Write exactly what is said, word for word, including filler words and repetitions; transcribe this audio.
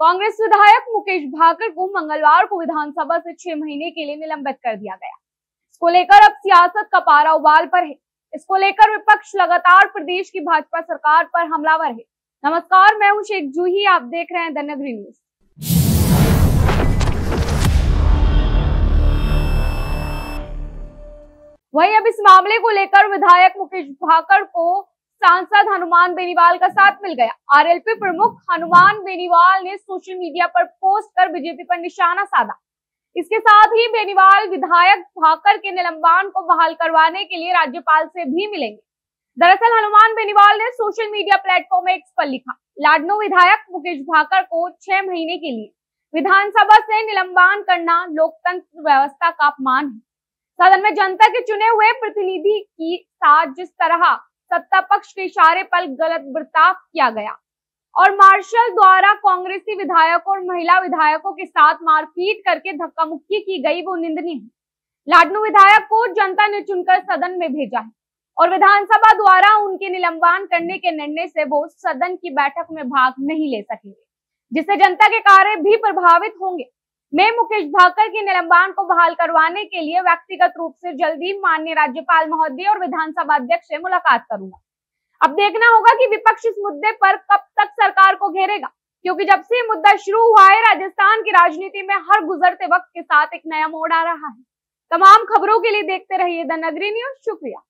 कांग्रेस विधायक मुकेश भाकर को मंगलवार को विधानसभा से छह महीने के लिए निलंबित कर दिया गया। इसको लेकर अब सियासत का पारा उबाल पर है। इसको लेकर विपक्ष लगातार प्रदेश की भाजपा सरकार पर हमलावर है। नमस्कार, मैं हूं शेख जूही, आप देख रहे हैं द नागरी न्यूज़। वहीं अब इस मामले को लेकर विधायक मुकेश भाकर को सांसद हनुमान बेनीवाल का साथ मिल गया। आरएलपी प्रमुख हनुमान बेनीवाल ने सोशल मीडिया पर पोस्ट कर बीजेपी पर निशाना साधा। इसके साथ ही बेनीवाल विधायक भाकर के निलंबन को बहाल करवाने के लिए राज्यपाल से भी मिलेंगे। दरअसल हनुमान बेनीवाल ने सोशल मीडिया प्लेटफॉर्म एक्स पर लिखा, लाडनूं विधायक मुकेश भाकर को छह महीने के लिए विधानसभा से निलंबन करना लोकतंत्र व्यवस्था का अपमान है। सदन में जनता के चुने हुए प्रतिनिधि की साथ जिस तरह सत्ता पक्ष के इशारे पर गलत बर्ताव किया गया और मार्शल द्वारा कांग्रेसी विधायकों और महिला विधायकों के साथ मारपीट करके धक्का मुक्की की गई, वो निंदनीय है। लाडनूं विधायक को जनता ने चुनकर सदन में भेजा है और विधानसभा द्वारा उनके निलंबन करने के निर्णय से वो सदन की बैठक में भाग नहीं ले सकेंगे, जिससे जनता के कार्य भी प्रभावित होंगे। मैं मुकेश भाकर के निलंबन को बहाल करवाने के लिए व्यक्तिगत रूप से जल्दी माननीय राज्यपाल महोदय और विधानसभा अध्यक्ष से मुलाकात करूंगा। अब देखना होगा कि विपक्ष इस मुद्दे पर कब तक सरकार को घेरेगा, क्योंकि जब से मुद्दा शुरू हुआ है राजस्थान की राजनीति में हर गुजरते वक्त के साथ एक नया मोड़ आ रहा है। तमाम खबरों के लिए देखते रहिए द नागरी न्यूज़। शुक्रिया।